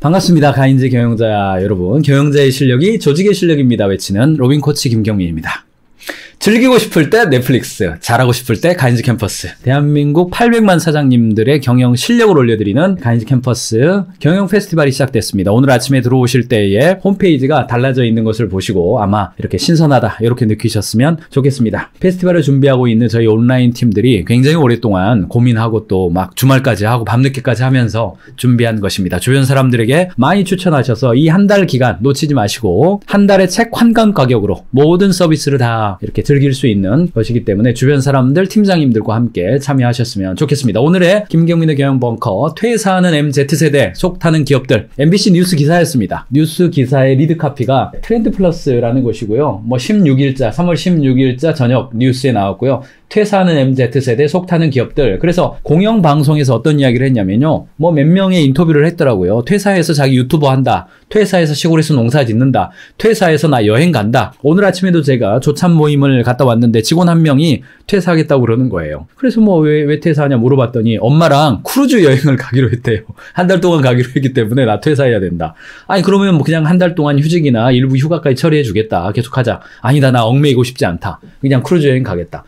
반갑습니다. 가인즈 경영자 여러분, 경영자의 실력이 조직의 실력입니다. 외치는 로빈 코치 김경민입니다. 즐기고 싶을 때 넷플릭스, 잘하고 싶을 때 가인즈 캠퍼스, 대한민국 800만 사장님들의 경영 실력을 올려드리는 가인즈 캠퍼스 경영 페스티벌이 시작됐습니다. 오늘 아침에 들어오실 때에 홈페이지가 달라져 있는 것을 보시고 아마 이렇게 신선하다 이렇게 느끼셨으면 좋겠습니다. 페스티벌을 준비하고 있는 저희 온라인 팀들이 굉장히 오랫동안 고민하고 또 막 주말까지 하고 밤늦게까지 하면서 준비한 것입니다. 주변 사람들에게 많이 추천하셔서 이 한 달 기간 놓치지 마시고 한 달의 책 환간 가격으로 모든 서비스를 다 이렇게 즐길 수 있는 것이기 때문에 주변 사람들, 팀장님들과 함께 참여하셨으면 좋겠습니다. 오늘의 김경민의 경영벙커, 퇴사하는 MZ세대, 속 타는 기업들, MBC 뉴스 기사였습니다. 뉴스 기사의 리드카피가 트렌드 플러스라는 곳이고요. 3월 16일자 저녁 뉴스에 나왔고요. 퇴사하는 MZ세대, 속 타는 기업들. 그래서 공영방송에서 어떤 이야기를 했냐면요. 몇 명의 인터뷰를 했더라고요. 퇴사해서 자기 유튜버 한다. 퇴사해서 시골에서 농사 짓는다. 퇴사해서 나 여행 간다. 오늘 아침에도 제가 조찬 모임을 갔다 왔는데 직원 한 명이 퇴사하겠다고 그러는 거예요. 그래서 왜 퇴사하냐 물어봤더니 엄마랑 크루즈 여행을 가기로 했대요. 한 달 동안 가기로 했기 때문에 나 퇴사해야 된다. 아니 그러면 그냥 한 달 동안 휴직이나 일부 휴가까지 처리해 주겠다. 계속하자. 아니다, 나 얽매이고 싶지 않다. 그냥 크루즈 여행 가겠다.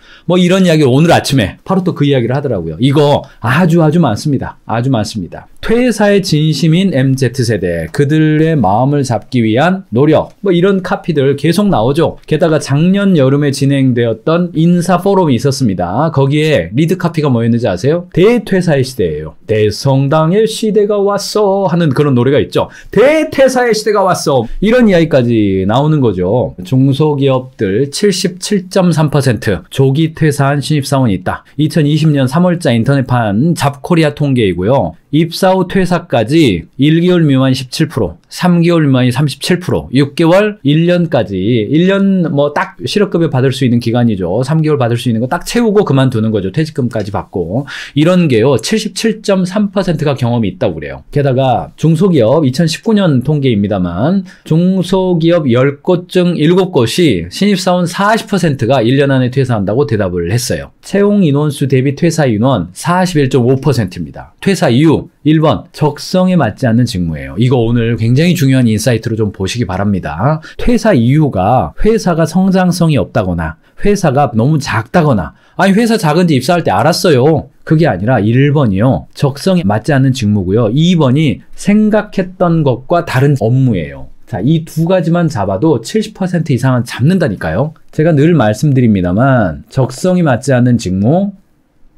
이런 이야기를 오늘 아침에 바로 또 그 이야기를 하더라고요. 이거 아주 많습니다. 아주 많습니다. 퇴사의 진심인 MZ세대, 그들의 마음을 잡기 위한 노력, 이런 카피들 계속 나오죠. 게다가 작년 여름에 진행되었던 인사 포럼이 있었습니다. 거기에 리드 카피가 뭐였는지 아세요? 대퇴사의 시대예요. 대성당의 시대가 왔어 하는 그런 노래가 있죠. 대퇴사의 시대가 왔어, 이런 이야기까지 나오는 거죠. 중소기업들 77.3% 조기 퇴사한 신입사원이 있다. 2020년 3월자 인터넷판 잡코리아 통계이고요. 입사 후 퇴사까지 1개월 미만이 17%, 3개월 미만이 37%, 6개월, 1년까지 1년 딱 실업급여 받을 수 있는 기간이죠. 3개월 받을 수 있는 거 딱 채우고 그만두는 거죠. 퇴직금까지 받고. 이런 게요. 77.3%가 경험이 있다고 그래요. 게다가 중소기업 2019년 통계입니다만 중소기업 10곳 중 7곳이 신입사원 40%가 1년 안에 퇴사한다고 대답을 했어요. 채용 인원수 대비 퇴사 인원 41.5%입니다. 퇴사 이유 1번, 적성에 맞지 않는 직무예요. 이거 오늘 굉장히 중요한 인사이트로 좀 보시기 바랍니다. 퇴사 이유가 회사가 성장성이 없다거나 회사가 너무 작다거나, 아니 회사 작은지 입사할 때 알았어요. 그게 아니라 1번이요. 적성에 맞지 않는 직무고요. 2번이 생각했던 것과 다른 업무예요. 자, 이 두 가지만 잡아도 70% 이상은 잡는다니까요. 제가 늘 말씀드립니다만 적성이 맞지 않는 직무,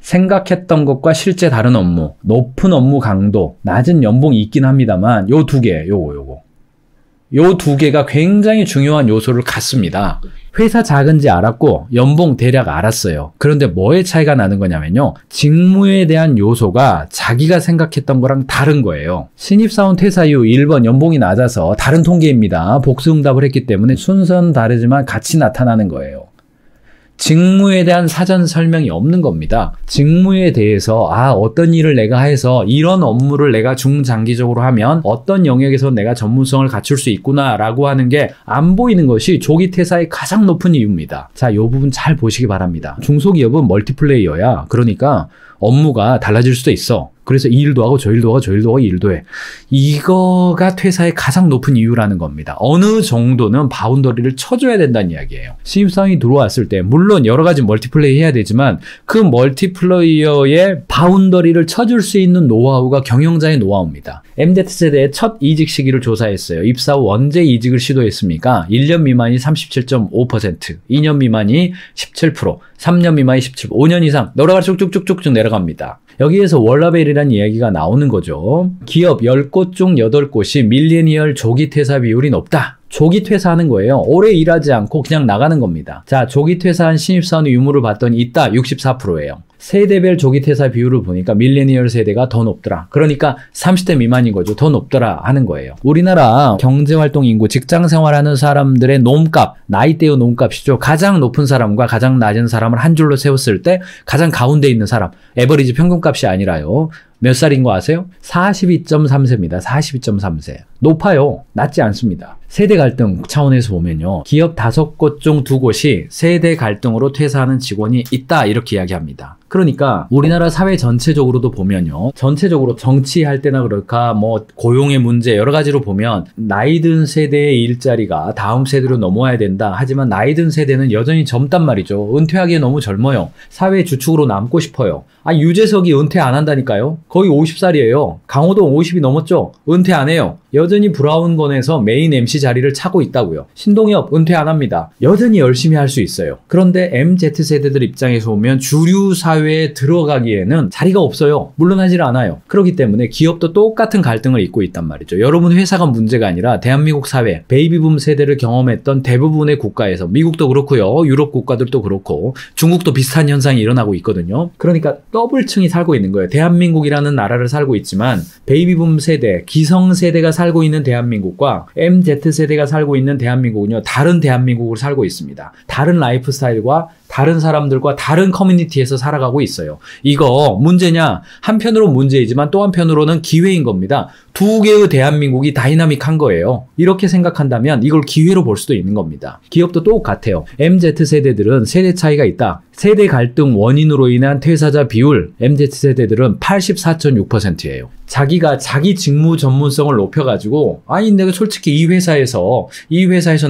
생각했던 것과 실제 다른 업무, 높은 업무 강도, 낮은 연봉이 있긴 합니다만 요 두 개, 요 두 개가 굉장히 중요한 요소를 갖습니다. 회사 작은지 알았고 연봉 대략 알았어요. 그런데 뭐의 차이가 나는 거냐면요. 직무에 대한 요소가 자기가 생각했던 거랑 다른 거예요. 신입사원 퇴사 이후 1번 연봉이 낮아서, 다른 통계입니다. 복수응답을 했기 때문에 순서는 다르지만 같이 나타나는 거예요. 직무에 대한 사전 설명이 없는 겁니다. 직무에 대해서 어떤 일을 내가 해서 이런 업무를 내가 중장기적으로 하면 어떤 영역에서 내가 전문성을 갖출 수 있구나 라고 하는 게 안 보이는 것이 조기 퇴사의 가장 높은 이유입니다. 자, 이 부분 잘 보시기 바랍니다. 중소기업은 멀티플레이어야. 그러니까 업무가 달라질 수도 있어. 그래서 이 일도 하고 저 일도 하고 저 일도 하고 이 일도 해. 이거가 퇴사의 가장 높은 이유라는 겁니다. 어느 정도는 바운더리를 쳐줘야 된다는 이야기예요. 신입사원이 들어왔을 때 물론 여러 가지 멀티플레이 해야 되지만 그 멀티플레이어의 바운더리를 쳐줄 수 있는 노하우가 경영자의 노하우입니다. MZ세대의 첫 이직 시기를 조사했어요. 입사 후 언제 이직을 시도했습니까? 1년 미만이 37.5%, 2년 미만이 17%, 3년 미만이 17%, 5년 이상 너라가 쭉쭉쭉쭉 내려갑니다. 여기에서 월라벨이라는 이야기가 나오는 거죠. 기업 10곳 중 8곳이 밀레니얼 조기 퇴사 비율이 높다. 조기 퇴사하는 거예요. 오래 일하지 않고 그냥 나가는 겁니다. 자, 조기 퇴사한 신입사원의 유무를 봤더니 있다. 64%예요. 세대별 조기 퇴사 비율을 보니까 밀레니얼 세대가 더 높더라. 그러니까 30대 미만인 거죠. 더 높더라 하는 거예요. 우리나라 경제활동 인구, 직장 생활하는 사람들의 놈값, 나이대의 놈값이죠. 가장 높은 사람과 가장 낮은 사람을 한 줄로 세웠을 때 가장 가운데 있는 사람, 에버리지 평균값이 아니라요. 몇 살인 거 아세요? 42.3세입니다. 42.3세. 높아요. 낮지 않습니다. 세대 갈등 차원에서 보면요. 기업 5곳 중 2곳이 세대 갈등으로 퇴사하는 직원이 있다. 이렇게 이야기합니다. 그러니까 우리나라 사회 전체적으로도 보면요. 전체적으로 정치할 때나 그럴까 뭐 고용의 문제 여러 가지로 보면 나이든 세대의 일자리가 다음 세대로 넘어와야 된다. 하지만 나이든 세대는 여전히 젊단 말이죠. 은퇴하기에 너무 젊어요. 사회 주축으로 남고 싶어요. 아, 유재석이 은퇴 안 한다니까요. 거의 50살이에요. 강호동 50이 넘었죠. 은퇴 안 해요. 여전히 브라운관에서 메인 MC 자리를 차고 있다고요. 신동엽 은퇴 안 합니다. 여전히 열심히 할 수 있어요. 그런데 MZ세대들 입장에서 보면 주류 사회에 들어가기에는 자리가 없어요. 물론 하질 않아요. 그렇기 때문에 기업도 똑같은 갈등을 잊고 있단 말이죠. 여러분 회사가 문제가 아니라 대한민국 사회, 베이비붐 세대를 경험했던 대부분의 국가에서 미국도 그렇고요. 유럽 국가들도 그렇고 중국도 비슷한 현상이 일어나고 있거든요. 그러니까 더블층이 살고 있는 거예요. 대한민국이라는 나라를 살고 있지만 베이비붐 세대, 기성세대가 살고 있는 대한민국과 MZ세대가 살고 있는 대한민국은요. 다른 대한민국으로 살고 있습니다. 다른 라이프 스타일과 다른 사람들과 다른 커뮤니티에서 살아가고 있어요. 이거 문제냐? 한편으로는 문제이지만 또 한편으로는 기회인 겁니다. 두 개의 대한민국이 다이나믹한 거예요. 이렇게 생각한다면 이걸 기회로 볼 수도 있는 겁니다. 기업도 똑같아요. MZ세대들은 세대 차이가 있다. 세대 갈등 원인으로 인한 퇴사자 비율 MZ세대들은 84.6%예요. 자기가 자기 직무 전문성을 높여가지고 아니 내가 솔직히 이 회사에서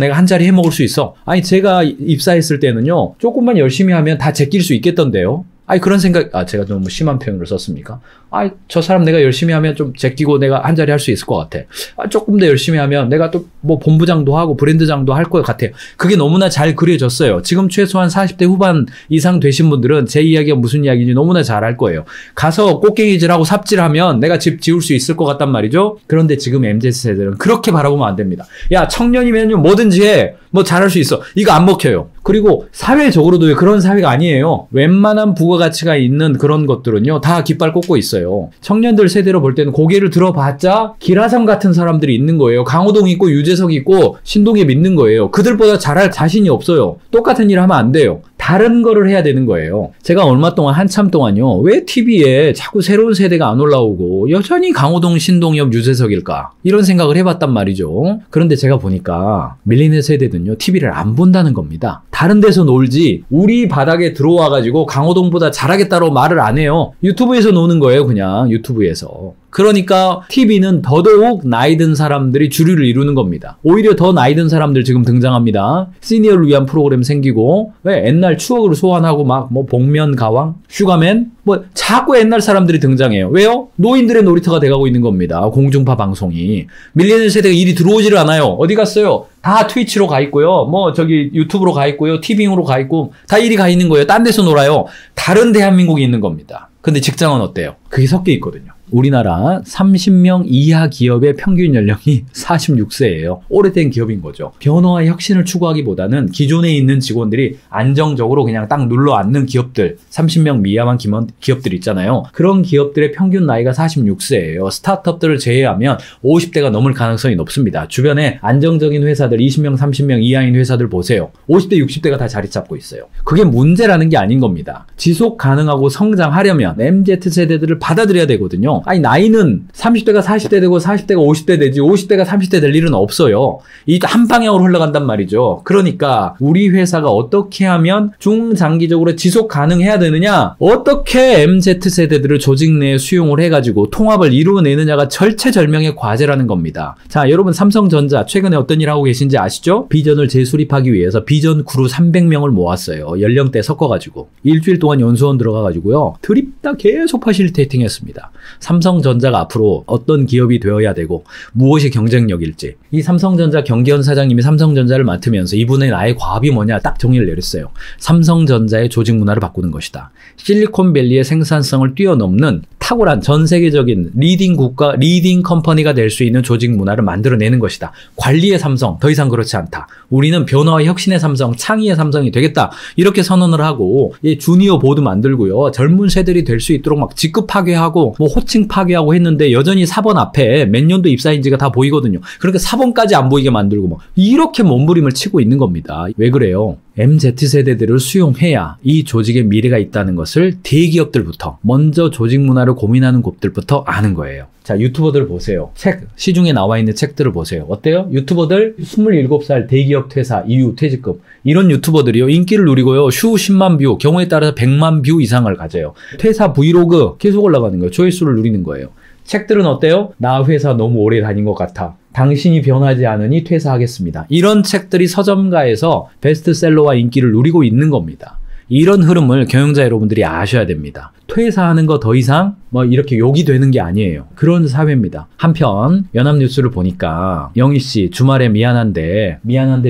내가 한 자리 해먹을 수 있어. 아니 제가 입사했을 때는요. 조금만 열심히 하면 다 제낄 수 있겠던데요. 아니 그런 생각, 아 제가 너무 심한 표현을 썼습니까? 아 저 사람 내가 열심히 하면 좀 제끼고 내가 한 자리 할 수 있을 것 같아. 아 조금 더 열심히 하면 내가 또 뭐 본부장도 하고 브랜드장도 할 것 같아. 그게 너무나 잘 그려졌어요. 지금 최소한 40대 후반 이상 되신 분들은 제 이야기가 무슨 이야기인지 너무나 잘 알 거예요. 가서 꽃게이질하고 삽질하면 내가 집 지을 수 있을 것 같단 말이죠. 그런데 지금 MZ세대들은 그렇게 바라보면 안 됩니다. 야 청년이면 뭐든지 해. 뭐 잘할 수 있어. 이거 안 먹혀요. 그리고 사회적으로도 그런 사회가 아니에요. 웬만한 부가가치가 있는 그런 것들은요. 다 깃발 꽂고 있어요. 청년들 세대로 볼 때는 고개를 들어봤자 기라성 같은 사람들이 있는 거예요. 강호동 있고 유재석 있고 신동엽 있는 거예요. 그들보다 잘할 자신이 없어요. 똑같은 일 하면 안 돼요. 다른 거를 해야 되는 거예요. 제가 얼마 동안 한참 동안요. 왜 TV에 자꾸 새로운 세대가 안 올라오고 여전히 강호동, 신동엽, 유재석일까? 이런 생각을 해봤단 말이죠. 그런데 제가 보니까 밀레니얼 세대는요. TV를 안 본다는 겁니다. 다른 데서 놀지 우리 바닥에 들어와가지고 강호동보다 잘하겠다로 말을 안 해요. 유튜브에서 노는 거예요. 그냥 유튜브에서. 그러니까 TV는 더더욱 나이 든 사람들이 주류를 이루는 겁니다. 오히려 더 나이 든 사람들 지금 등장합니다. 시니어를 위한 프로그램 생기고 왜 옛날 추억으로 소환하고 막 뭐 복면가왕, 슈가맨 뭐 자꾸 옛날 사람들이 등장해요. 왜요? 노인들의 놀이터가 돼가고 있는 겁니다. 공중파 방송이. 밀레니얼 세대가 일이 들어오지를 않아요. 어디 갔어요? 다 트위치로 가 있고요. 뭐 저기 유튜브로 가 있고요. 티빙으로 가 있고 다 일이 가 있는 거예요. 딴 데서 놀아요. 다른 대한민국이 있는 겁니다. 근데 직장은 어때요? 그게 섞여 있거든요. 우리나라 30명 이하 기업의 평균 연령이 46세예요. 오래된 기업인 거죠. 변화와 혁신을 추구하기보다는 기존에 있는 직원들이 안정적으로 그냥 딱 눌러앉는 기업들, 30명 미만한 기업들 있잖아요. 그런 기업들의 평균 나이가 46세예요. 스타트업들을 제외하면 50대가 넘을 가능성이 높습니다. 주변에 안정적인 회사들, 20명, 30명 이하인 회사들 보세요. 50대, 60대가 다 자리 잡고 있어요. 그게 문제라는 게 아닌 겁니다. 지속 가능하고 성장하려면 MZ세대들을 받아들여야 되거든요. 아니 나이는 30대가 40대 되고 40대가 50대 되지 50대가 30대 될 일은 없어요. 이 한 방향으로 흘러간단 말이죠. 그러니까 우리 회사가 어떻게 하면 중장기적으로 지속 가능해야 되느냐, 어떻게 MZ세대들을 조직 내에 수용을 해가지고 통합을 이루어내느냐가 절체절명의 과제라는 겁니다. 자 여러분 삼성전자 최근에 어떤 일 하고 계신지 아시죠? 비전을 재수립하기 위해서 비전 크루 300명을 모았어요. 연령대 섞어가지고 일주일 동안 연수원 들어가가지고요. 드립다 계속 파실테이팅 했습니다. 삼성전자가 앞으로 어떤 기업이 되어야 되고 무엇이 경쟁력일지, 이 삼성전자 경기현 사장님이 삼성전자를 맡으면서 이분의 나의 과업이 뭐냐 딱 정의를 내렸어요. 삼성전자의 조직 문화를 바꾸는 것이다. 실리콘밸리의 생산성을 뛰어넘는 탁월한 전세계적인 리딩 국가, 리딩 컴퍼니가 될 수 있는 조직 문화를 만들어내는 것이다. 관리의 삼성, 더 이상 그렇지 않다. 우리는 변화와 혁신의 삼성, 창의의 삼성이 되겠다. 이렇게 선언을 하고 주니어 보드 만들고요. 젊은 세들이 될 수 있도록 막 직급 파괴하고 뭐 호칭 파괴하고 했는데 여전히 4번 앞에 몇 년도 입사인지가 다 보이거든요. 그러니까 4번까지 안 보이게 만들고 막 이렇게 몸부림을 치고 있는 겁니다. 왜 그래요? MZ세대들을 수용해야 이 조직의 미래가 있다는 것을 대기업들부터, 먼저 조직 문화를 고민하는 곳들부터 아는 거예요. 자, 유튜버들 보세요. 책, 시중에 나와 있는 책들을 보세요. 어때요? 유튜버들 27살 대기업 퇴사 이후 퇴직금, 이런 유튜버들이요, 인기를 누리고요, 슈 10만 뷰, 경우에 따라서 100만 뷰 이상을 가져요. 퇴사 브이로그 계속 올라가는 거예요. 조회수를 누리는 거예요. 책들은 어때요? 나 회사 너무 오래 다닌 것 같아, 당신이 변하지 않으니 퇴사하겠습니다. 이런 책들이 서점가에서 베스트셀러와 인기를 누리고 있는 겁니다. 이런 흐름을 경영자 여러분들이 아셔야 됩니다. 퇴사하는 거 더 이상 뭐 이렇게 욕이 되는 게 아니에요. 그런 사회입니다. 한편 연합뉴스를 보니까 영희씨, 주말에 미안한데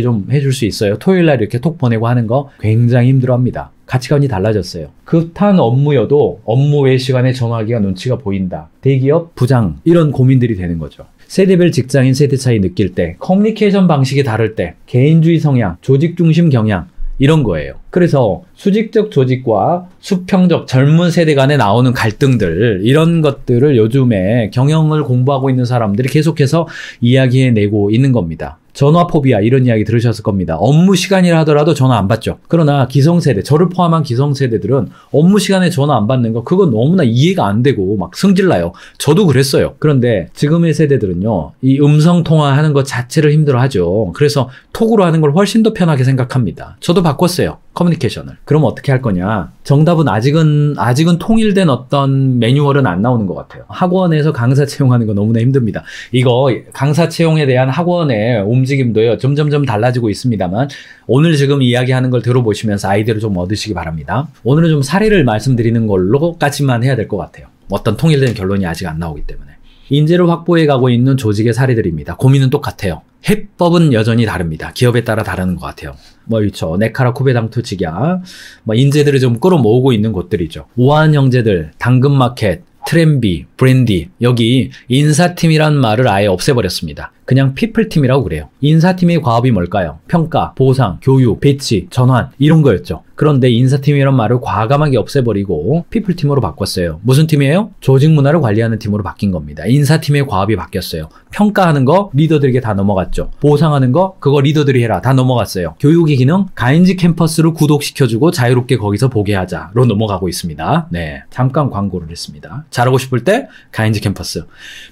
좀 해줄 수 있어요? 토요일날 이렇게 톡 보내고 하는 거 굉장히 힘들어합니다. 가치관이 달라졌어요. 급한 업무여도 업무 외 시간에 전화하기가 눈치가 보인다. 대기업, 부장, 이런 고민들이 되는 거죠. 세대별 직장인 세대 차이 느낄 때, 커뮤니케이션 방식이 다를 때, 개인주의 성향, 조직 중심 경향, 이런 거예요. 그래서 수직적 조직과 수평적 젊은 세대 간에 나오는 갈등들, 이런 것들을 요즘에 경영을 공부하고 있는 사람들이 계속해서 이야기해내고 있는 겁니다. 전화포비아, 이런 이야기 들으셨을 겁니다. 업무 시간이라 하더라도 전화 안 받죠. 그러나 기성세대, 저를 포함한 기성세대들은 업무 시간에 전화 안 받는 거, 그건 너무나 이해가 안 되고 막 승질나요. 저도 그랬어요. 그런데 지금의 세대들은요, 이 음성통화하는 것 자체를 힘들어하죠. 그래서 톡으로 하는 걸 훨씬 더 편하게 생각합니다. 저도 바꿨어요, 커뮤니케이션을. 그럼 어떻게 할 거냐? 정답은 아직은 통일된 어떤 매뉴얼은 안 나오는 것 같아요. 학원에서 강사 채용하는 거 너무나 힘듭니다. 이거 강사 채용에 대한 학원의 움직임도요, 점점점 달라지고 있습니다만, 오늘 지금 이야기하는 걸 들어보시면서 아이디어를 좀 얻으시기 바랍니다. 오늘은 좀 사례를 말씀드리는 걸로까지만 해야 될 것 같아요. 어떤 통일된 결론이 아직 안 나오기 때문에. 인재를 확보해 가고 있는 조직의 사례들입니다. 고민은 똑같아요. 해법은 여전히 다릅니다. 기업에 따라 다르는 것 같아요. 뭐 그렇죠. 네카라쿠배 당토 직야, 뭐 인재들을 좀 끌어모으고 있는 곳들이죠. 우아한 형제들, 당근마켓, 트렌비, 브랜디, 여기 인사팀이란 말을 아예 없애버렸습니다. 그냥 피플팀이라고 그래요. 인사팀의 과업이 뭘까요? 평가, 보상, 교육, 배치, 전환, 이런 거였죠. 그런데 인사팀이란 말을 과감하게 없애버리고 피플팀으로 바꿨어요. 무슨 팀이에요? 조직 문화를 관리하는 팀으로 바뀐 겁니다. 인사팀의 과업이 바뀌었어요. 평가하는 거 리더들에게 다 넘어갔죠. 보상하는 거 그거 리더들이 해라, 다 넘어갔어요. 교육의 기능, 가인즈 캠퍼스를 구독시켜주고 자유롭게 거기서 보게 하자로 넘어가고 있습니다. 네, 잠깐 광고를 했습니다. 잘하고 싶을 때 가인즈 캠퍼스.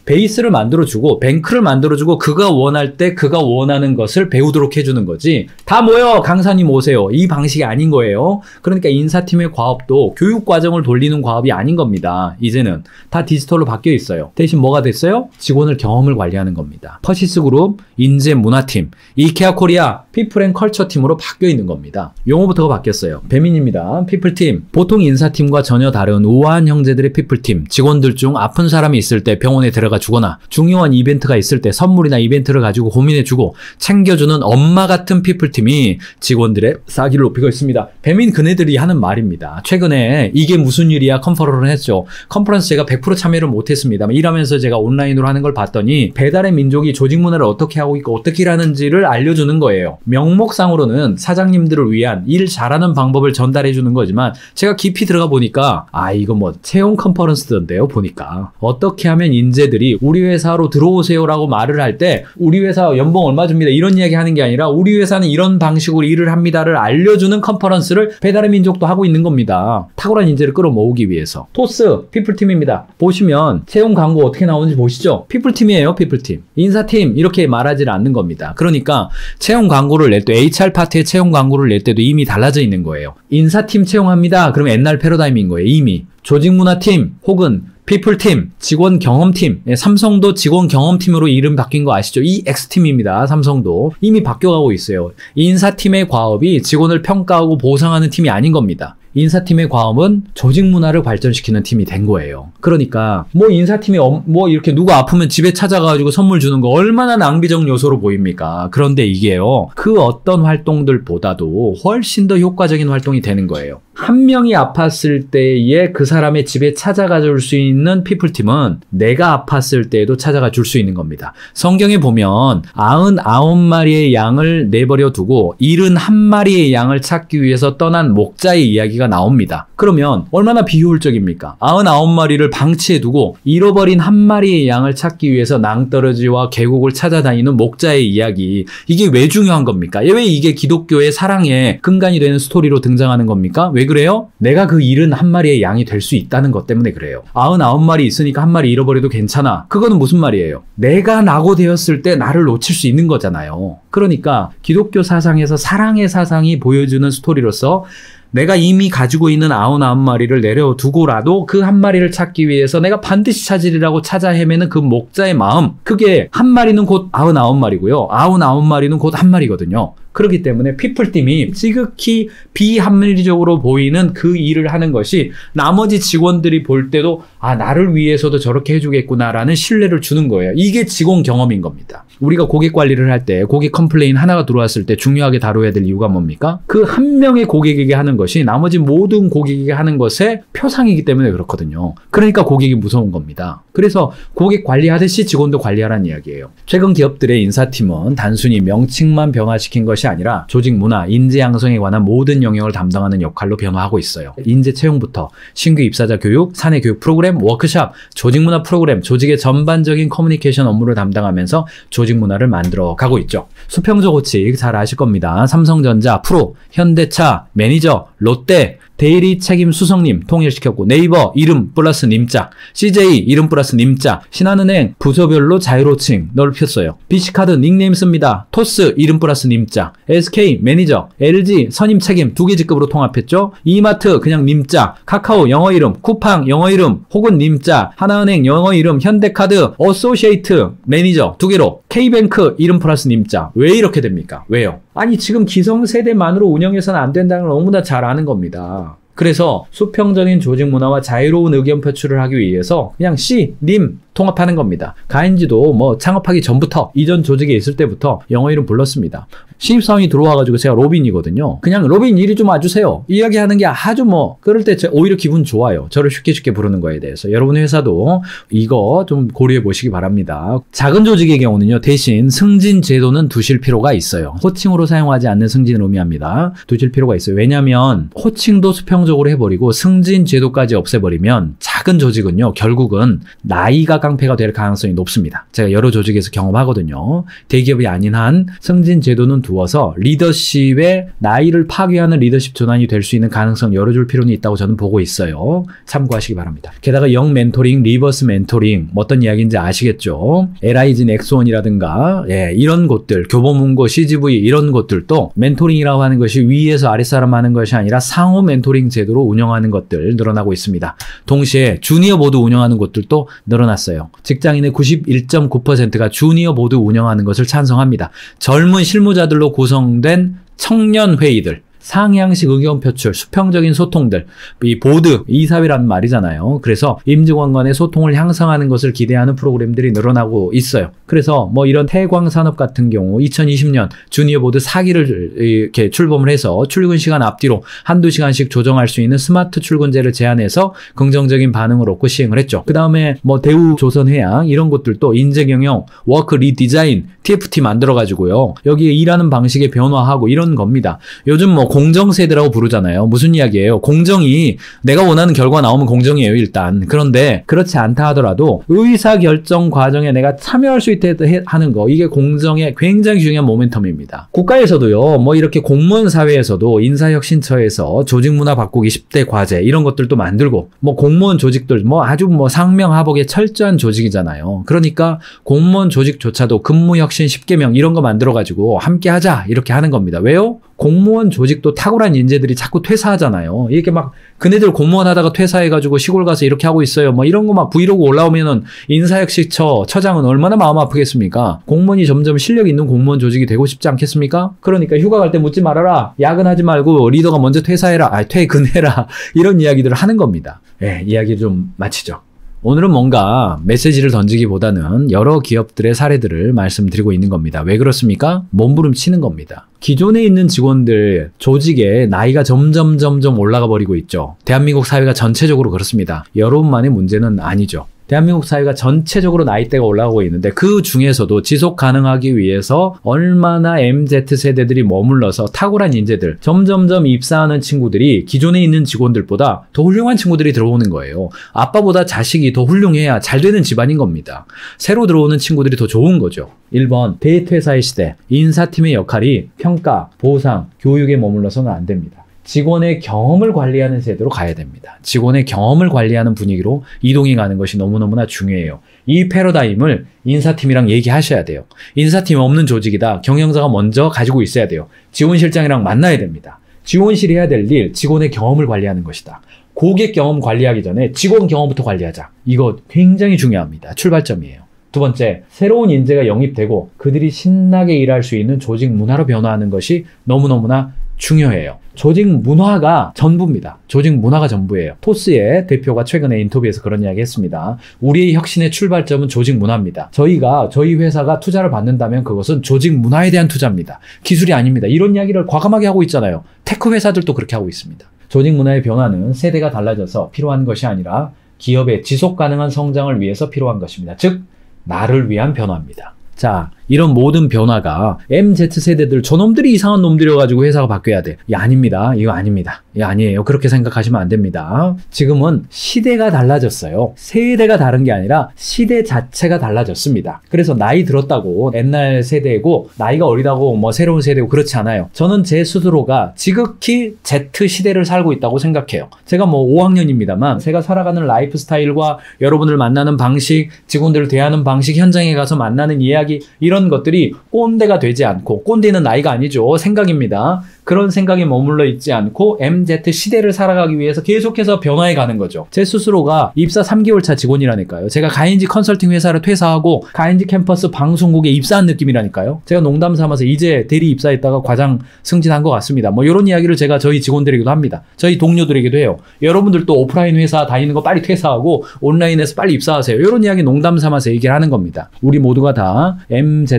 베이스를 만들어주고 뱅크를 만들어주고 그가 원할 때 그가 원하는 것을 배우도록 해주는 거지, 다 모여 강사님 오세요, 이 방식이 아닌 거예요. 그러니까 인사팀의 과업도 교육 과정을 돌리는 과업이 아닌 겁니다. 이제는 다 디지털로 바뀌어 있어요. 대신 뭐가 됐어요? 직원을 경험을 관리하는 겁니다. 퍼시스 그룹, 인재 문화팀, 이케아 코리아, 피플 앤 컬처 팀으로 바뀌어 있는 겁니다. 용어부터가 바뀌었어요. 배민입니다. 피플팀, 보통 인사팀과 전혀 다른 우아한 형제들의 피플팀. 직원들 중 아픈 사람이 있을 때 병원에 들어가 주거나, 중요한 이벤트가 있을 때 선물이 이벤트를 가지고 고민해주고 챙겨주는 엄마 같은 피플팀이 직원들의 사기를 높이고 있습니다. 배민 그네들이 하는 말입니다. 최근에 이게 무슨 일이야 컨퍼런스를 했죠. 컨퍼런스 제가 100% 참여를 못했습니다. 일하면서 제가 온라인으로 하는 걸 봤더니 배달의 민족이 조직 문화를 어떻게 하고 있고 어떻게 일하는지를 알려주는 거예요. 명목상으로는 사장님들을 위한 일 잘하는 방법을 전달해주는 거지만, 제가 깊이 들어가 보니까 이거 뭐 채용 컨퍼런스던데요. 보니까 어떻게 하면 인재들이 우리 회사로 들어오세요라고 말을 할 때 우리 회사 연봉 얼마 줍니다, 이런 이야기 하는 게 아니라 우리 회사는 이런 방식으로 일을 합니다를 알려주는 컨퍼런스를 배달의 민족도 하고 있는 겁니다. 탁월한 인재를 끌어모으기 위해서. 토스 피플팀입니다. 보시면 채용 광고 어떻게 나오는지 보시죠. 피플팀이에요. 피플팀, 인사팀 이렇게 말하지 않는 겁니다. 그러니까 채용 광고를 낼 때, HR 파트에 채용 광고를 낼 때도 이미 달라져 있는 거예요. 인사팀 채용합니다, 그럼 옛날 패러다임인 거예요 이미. 조직문화팀 혹은 피플팀, 직원경험팀. 삼성도 직원경험팀으로 이름 바뀐 거 아시죠? EX팀입니다. 삼성도 이미 바뀌어가고 있어요. 인사팀의 과업이 직원을 평가하고 보상하는 팀이 아닌 겁니다. 인사팀의 과업은 조직 문화를 발전시키는 팀이 된 거예요. 그러니까 뭐 인사팀이 뭐 이렇게 누가 아프면 집에 찾아가지고 선물 주는 거 얼마나 낭비적 요소로 보입니까? 그런데 이게요, 그 어떤 활동들보다도 훨씬 더 효과적인 활동이 되는 거예요. 한 명이 아팠을 때에 그 사람의 집에 찾아가 줄 수 있는 피플팀은 내가 아팠을 때에도 찾아가 줄 수 있는 겁니다. 성경에 보면 99마리의 양을 내버려 두고 71마리의 양을 찾기 위해서 떠난 목자의 이야기가 나옵니다. 그러면 얼마나 비효율적입니까? 99마리를 방치해 두고 잃어버린 한 마리의 양을 찾기 위해서 낭떠러지와 계곡을 찾아다니는 목자의 이야기, 이게 왜 중요한 겁니까? 왜 이게 기독교의 사랑의 근간이 되는 스토리로 등장하는 겁니까? 왜 그래요? 내가 그 71마리의 양이 될 수 있다는 것 때문에 그래요. 99마리 있으니까 한 마리 잃어버려도 괜찮아. 그거는 무슨 말이에요? 내가 나고 되었을 때 나를 놓칠 수 있는 거잖아요. 그러니까 기독교 사상에서 사랑의 사상이 보여주는 스토리로서 내가 이미 가지고 있는 99마리를 내려두고라도 그 한 마리를 찾기 위해서 내가 반드시 찾으리라고 찾아 헤매는 그 목자의 마음, 그게 한 마리는 곧 99마리고요 99마리는 곧 한 마리거든요. 그렇기 때문에 피플팀이 지극히 비합리적으로 보이는 그 일을 하는 것이 나머지 직원들이 볼 때도 아, 나를 위해서도 저렇게 해주겠구나라는 신뢰를 주는 거예요. 이게 직원 경험인 겁니다. 우리가 고객 관리를 할 때 고객 컴플레인 하나가 들어왔을 때 중요하게 다뤄야 될 이유가 뭡니까? 그 한 명의 고객에게 하는 것이 나머지 모든 고객에게 하는 것의 표상이기 때문에 그렇거든요. 그러니까 고객이 무서운 겁니다. 그래서 고객 관리하듯이 직원도 관리하라는 이야기예요. 최근 기업들의 인사팀은 단순히 명칭만 변화시킨 것이 아니라 조직 문화, 인재 양성에 관한 모든 영역을 담당하는 역할로 변화하고 있어요. 인재 채용부터 신규 입사자 교육, 사내 교육 프로그램, 워크샵, 조직 문화 프로그램, 조직의 전반적인 커뮤니케이션 업무를 담당하면서 조직 문화를 만들어 가고 있죠. 수평적 호칭 잘 아실 겁니다. 삼성전자, 프로, 현대차, 매니저, 롯데, 데일리 책임 수석님 통일시켰고, 네이버 이름 플러스 님자, CJ 이름 플러스 님자, 신한은행 부서별로 자유로칭 넓혔어요. BC카드 닉네임 씁니다. 토스 이름 플러스 님자, SK 매니저, LG 선임 책임 2개 직급으로 통합했죠. 이마트 그냥 님자, 카카오 영어 이름, 쿠팡 영어 이름 혹은 님자, 하나은행 영어 이름, 현대카드 어소시에이트 매니저 2개로, K뱅크 이름 플러스 님자. 왜 이렇게 됩니까? 왜요? 아니, 지금 기성세대만으로 운영해서는 안 된다는 걸 너무나 잘 아는 겁니다. 그래서 수평적인 조직 문화와 자유로운 의견 표출을 하기 위해서 그냥 C, 님 통합하는 겁니다. 가인즈도 뭐 창업하기 전부터, 이전 조직에 있을 때부터 영어 이름 불렀습니다. 신입사원이 들어와가지고 제가 로빈이거든요. 그냥 로빈 이리 좀 와주세요 이야기하는 게 아주 뭐 그럴 때 오히려 기분 좋아요. 저를 쉽게 쉽게 부르는 거에 대해서. 여러분 회사도 이거 좀 고려해 보시기 바랍니다. 작은 조직의 경우는요, 대신 승진 제도는 두실 필요가 있어요. 호칭으로 사용하지 않는 승진을 의미합니다. 두실 필요가 있어요. 왜냐하면 호칭도 수평적으로 해버리고 승진 제도까지 없애버리면 작은 조직은요, 결국은 나이가 깡패가 될 가능성이 높습니다. 제가 여러 조직에서 경험하거든요. 대기업이 아닌 한 승진 제도는 두어서 리더십의 나이를 파괴하는 리더십 전환이 될 수 있는 가능성 열어줄 필요는 있다고 저는 보고 있어요. 참고하시기 바랍니다. 게다가 영 멘토링, 리버스 멘토링, 어떤 이야기인지 아시겠죠? LIG 넥스원이라든가 이런 곳들, 교보문고, CGV 이런 곳들도 멘토링이라고 하는 것이 위에서 아랫사람 하는 것이 아니라 상호 멘토링 제도로 운영하는 것들 늘어나고 있습니다. 동시에 주니어 보드 운영하는 곳들도 늘어났어요. 직장인의 91.9%가 주니어 보드 운영하는 것을 찬성합니다. 젊은 실무자들로 구성된 청년 회의들, 상향식 의견 표출, 수평적인 소통들, 이 보드, 이사회란 말이잖아요. 그래서 임직원 간의 소통을 향상하는 것을 기대하는 프로그램들이 늘어나고 있어요. 그래서 뭐 이런 태광산업 같은 경우 2020년 주니어 보드 4기를 이렇게 출범을 해서 출근 시간 앞뒤로 한두 시간씩 조정할 수 있는 스마트 출근제를 제안해서 긍정적인 반응을 얻고 시행을 했죠. 그 다음에 뭐 대우, 조선해양 이런 곳들도 인재경영, 워크 리디자인, TFT 만들어가지고요, 여기에 일하는 방식에 변화하고 이런 겁니다. 요즘 뭐 공정세대라고 부르잖아요. 무슨 이야기예요? 공정이 내가 원하는 결과 나오면 공정이에요, 일단. 그런데 그렇지 않다 하더라도 의사결정 과정에 내가 참여할 수 있게 하는 거, 이게 공정의 굉장히 중요한 모멘텀입니다. 국가에서도요, 뭐 이렇게 공무원사회에서도 인사혁신처에서 조직문화 바꾸기 10대 과제 이런 것들도 만들고, 뭐 공무원 조직들 뭐 아주 뭐 상명하복의 철저한 조직이잖아요. 그러니까 공무원 조직조차도 근무혁신 10개명 이런 거 만들어가지고 함께하자 이렇게 하는 겁니다. 왜요? 공무원 조직도 탁월한 인재들이 자꾸 퇴사하잖아요. 이렇게 막 그네들 공무원 하다가 퇴사해가지고 시골 가서 이렇게 하고 있어요, 뭐 이런 거 막 브이로그 올라오면은 인사혁신처 처장은 얼마나 마음 아프겠습니까? 공무원이 점점 실력 있는 공무원 조직이 되고 싶지 않겠습니까? 그러니까 휴가 갈 때 묻지 말아라, 야근하지 말고 리더가 먼저 퇴사해라, 퇴근해라 이런 이야기들을 하는 겁니다. 예, 이야기 좀 마치죠. 오늘은 뭔가 메시지를 던지기보다는 여러 기업들의 사례들을 말씀드리고 있는 겁니다. 왜 그렇습니까? 몸부림치는 겁니다. 기존에 있는 직원들, 조직의 나이가 점점 올라가 버리고 있죠. 대한민국 사회가 전체적으로 그렇습니다. 여러분만의 문제는 아니죠. 대한민국 사회가 전체적으로 나이대가 올라가고 있는데 그 중에서도 지속 가능하기 위해서 얼마나 MZ세대들이 머물러서 탁월한 인재들, 점점점 입사하는 친구들이 기존에 있는 직원들보다 더 훌륭한 친구들이 들어오는 거예요. 아빠보다 자식이 더 훌륭해야 잘 되는 집안인 겁니다. 새로 들어오는 친구들이 더 좋은 거죠. 1번, 대퇴사의 시대. 인사팀의 역할이 평가, 보상, 교육에 머물러서는 안 됩니다. 직원의 경험을 관리하는 제도로 가야 됩니다. 직원의 경험을 관리하는 분위기로 이동이 가는 것이 너무너무나 중요해요. 이 패러다임을 인사팀이랑 얘기하셔야 돼요. 인사팀이 없는 조직이다. 경영자가 먼저 가지고 있어야 돼요. 지원실장이랑 만나야 됩니다. 지원실이 해야 될 일, 직원의 경험을 관리하는 것이다. 고객 경험 관리하기 전에 직원 경험부터 관리하자. 이거 굉장히 중요합니다. 출발점이에요. 두 번째, 새로운 인재가 영입되고 그들이 신나게 일할 수 있는 조직 문화로 변화하는 것이 너무너무나 중요해요. 조직 문화가 전부입니다. 조직 문화가 전부예요. 토스의 대표가 최근에 인터뷰에서 그런 이야기 했습니다. 우리의 혁신의 출발점은 조직 문화입니다. 저희 회사가 투자를 받는다면 그것은 조직 문화에 대한 투자입니다. 기술이 아닙니다. 이런 이야기를 과감하게 하고 있잖아요. 테크 회사들도 그렇게 하고 있습니다. 조직 문화의 변화는 세대가 달라져서 필요한 것이 아니라 기업의 지속 가능한 성장을 위해서 필요한 것입니다. 즉, 나를 위한 변화입니다. 자, 이런 모든 변화가 MZ세대들, 저놈들이 이상한 놈들이어가지고 회사가 바뀌어야 돼. 야, 아닙니다. 이거 아닙니다. 야, 아니에요. 그렇게 생각하시면 안 됩니다. 지금은 시대가 달라졌어요. 세대가 다른 게 아니라 시대 자체가 달라졌습니다. 그래서 나이 들었다고 옛날 세대고 나이가 어리다고 뭐 새로운 세대고 그렇지 않아요. 저는 제 스스로가 지극히 Z시대를 살고 있다고 생각해요. 제가 뭐 5학년입니다만 제가 살아가는 라이프 스타일과 여러분을 만나는 방식, 직원들을 대하는 방식, 현장에 가서 만나는 이야기, 이런 것들이 꼰대가 되지 않고, 꼰대는 나이가 아니죠. 생각입니다. 그런 생각에 머물러 있지 않고 MZ 시대를 살아가기 위해서 계속해서 변화해 가는 거죠. 제 스스로가 입사 3개월 차 직원이라니까요. 제가 가인즈 컨설팅 회사를 퇴사하고 가인즈 캠퍼스 방송국에 입사한 느낌이라니까요. 제가 농담 삼아서 이제 대리 입사했다가 과장 승진한 것 같습니다. 뭐 이런 이야기를 제가 저희 직원들에게도 합니다. 저희 동료들에게도 해요. 여러분들도 오프라인 회사 다니는 거 빨리 퇴사하고 온라인에서 빨리 입사하세요. 이런 이야기 농담 삼아서 얘기를 하는 겁니다. 우리 모두가 다 MZ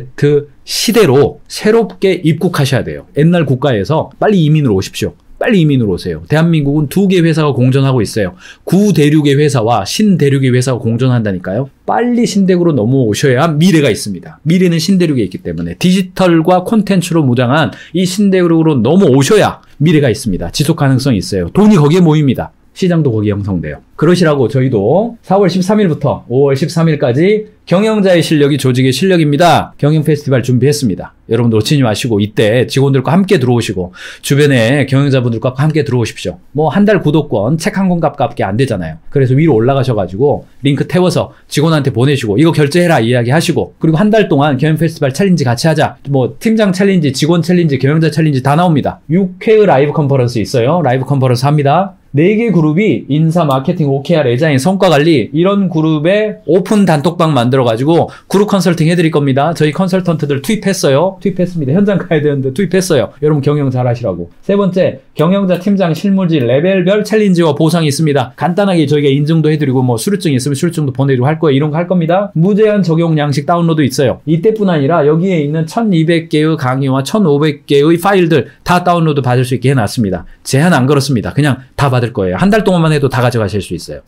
시대로 새롭게 입국하셔야 돼요. 옛날 국가에서 빨리 이민으로 오십시오. 빨리 이민으로 오세요. 대한민국은 두 개의 회사가 공존하고 있어요. 구대륙의 회사와 신대륙의 회사가 공존한다니까요. 빨리 신대륙으로 넘어오셔야 미래가 있습니다. 미래는 신대륙에 있기 때문에 디지털과 콘텐츠로 무장한 이 신대륙으로 넘어오셔야 미래가 있습니다. 지속 가능성이 있어요. 돈이 거기에 모입니다. 시장도 거기 형성돼요. 그러시라고 저희도 4월 13일부터 5월 13일까지 경영자의 실력이 조직의 실력입니다. 경영 페스티벌 준비했습니다. 여러분 놓치지 마시고 이때 직원들과 함께 들어오시고 주변에 경영자분들과 함께 들어오십시오. 뭐 한 달 구독권 책 한 권값밖에 안 되잖아요. 그래서 위로 올라가셔가지고 링크 태워서 직원한테 보내시고 이거 결제해라 이야기하시고 그리고 한 달 동안 경영 페스티벌 챌린지 같이 하자. 뭐 팀장 챌린지, 직원 챌린지, 경영자 챌린지 다 나옵니다. 6회의 라이브 컨퍼런스 있어요. 라이브 컨퍼런스 합니다. 4개 그룹이 인사, 마케팅, OKR, 애자인, 성과관리 이런 그룹에 오픈 단톡방 만들어가지고 그룹 컨설팅 해드릴 겁니다. 저희 컨설턴트들 투입했어요. 투입했습니다. 현장 가야 되는데 투입했어요. 여러분 경영 잘하시라고. 세 번째, 경영자, 팀장, 실무지 레벨별 챌린지와 보상이 있습니다. 간단하게 저희가 인증도 해드리고 뭐 수료증 있으면 수료증도 보내드리고 할 거예요. 이런 거 할 겁니다. 무제한 적용 양식 다운로드 있어요. 이때뿐 아니라 여기에 있는 1200개의 강의와 1500개의 파일들 다 다운로드 받을 수 있게 해놨습니다. 제한 안 걸었습니다. 그냥 다 받을 거예요. 한 달 동안만 해도 다 가져가실 수 있어요.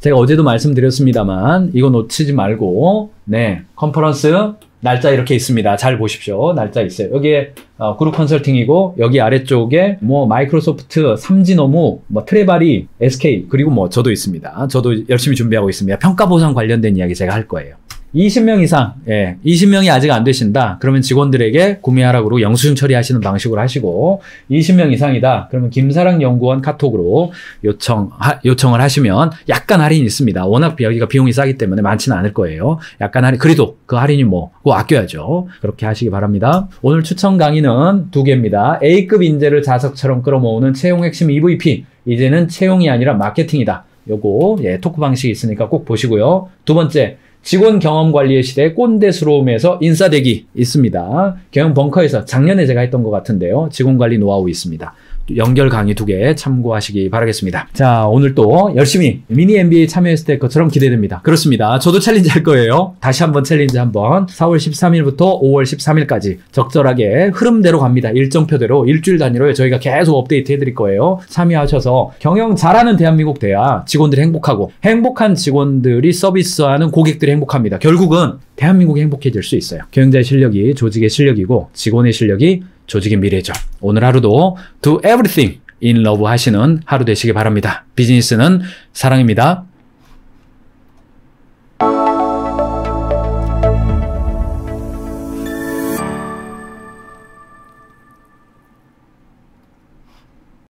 제가 어제도 말씀드렸습니다만 이거 놓치지 말고 네, 컨퍼런스 날짜 이렇게 있습니다. 잘 보십시오. 날짜 있어요. 여기에 그룹 컨설팅이고 여기 아래쪽에 뭐 마이크로소프트, 삼진어무, 뭐 트레바리, SK 그리고 뭐 저도 있습니다. 저도 열심히 준비하고 있습니다. 평가 보상 관련된 이야기 제가 할 거예요. 20명 이상, 예, 20명이 아직 안 되신다. 그러면 직원들에게 구매하라고 영수증 처리하시는 방식으로 하시고 20명 이상이다. 그러면 김사랑 연구원 카톡으로 요청을 하시면 약간 할인이 있습니다. 워낙 여기가 비용이 싸기 때문에 많지는 않을 거예요. 약간 할인, 그래도 그 할인이 뭐, 그거 아껴야죠. 그렇게 하시기 바랍니다. 오늘 추천 강의는 2개입니다. A급 인재를 자석처럼 끌어모으는 채용 핵심 EVP. 이제는 채용이 아니라 마케팅이다. 요거, 예, 토크 방식이 있으니까 꼭 보시고요. 두 번째. 직원 경험 관리의 시대 꼰대스러움에서 인싸대기 있습니다. 경영 벙커에서 작년에 제가 했던 것 같은데요. 직원 관리 노하우 있습니다. 연결 강의 2개 참고하시기 바라겠습니다. 자, 오늘 또 열심히 미니 MBA 참여했을 때 것처럼 기대됩니다. 그렇습니다. 저도 챌린지 할 거예요. 다시 한번 챌린지 한번 4월 13일부터 5월 13일까지 적절하게 흐름대로 갑니다. 일정표대로 일주일 단위로 저희가 계속 업데이트 해드릴 거예요. 참여하셔서 경영 잘하는 대한민국 돼야 직원들이 행복하고, 행복한 직원들이 서비스하는 고객들이 행복합니다. 결국은 대한민국이 행복해질 수 있어요. 경영자의 실력이 조직의 실력이고, 직원의 실력이 조직의 미래죠. 오늘 하루도 Do Everything in Love 하시는 하루 되시길 바랍니다. 비즈니스는 사랑입니다.